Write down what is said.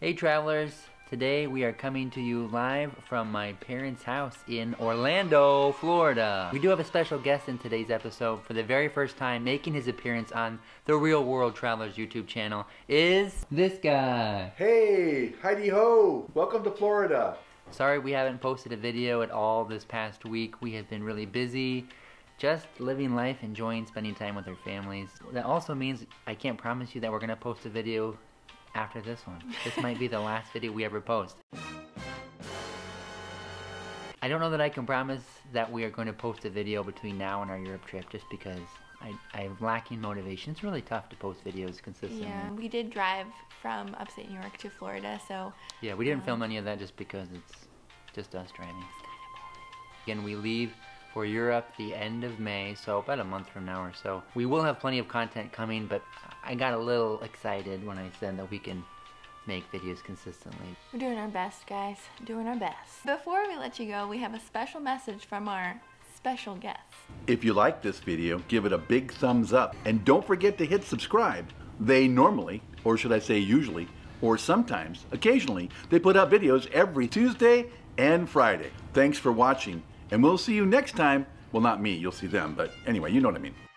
Hey travelers, today we are coming to you live from my parents' house in Orlando, Florida. We do have a special guest in today's episode. For the very first time making his appearance on the Real World Travelers YouTube channel is this guy. Hey, hidey ho, welcome to Florida. Sorry we haven't posted a video at all this past week. We have been really busy. Just living life, enjoying spending time with our families. That also means I can't promise you that we're gonna post a video after this one. This might be the last video we ever post. I don't know that I can promise that we are going to post a video between now and our Europe trip, just because I'm lacking motivation. It's really tough to post videos consistently. Yeah, we did drive from upstate New York to Florida, so... Yeah, we didn't film any of that just because it's just us driving. It's kind of boring. Again, we leave for Europe the end of May, so about a month from now or so. We will have plenty of content coming, but I got a little excited when I said that we can make videos consistently. We're doing our best, guys. Doing our best. Before we let you go, we have a special message from our special guest. If you like this video, give it a big thumbs up, and don't forget to hit subscribe. They normally, or should I say usually, or sometimes, occasionally, they put out videos every Tuesday and Friday. Thanks for watching. And we'll see you next time. Well, not me, you'll see them, but anyway, you know what I mean.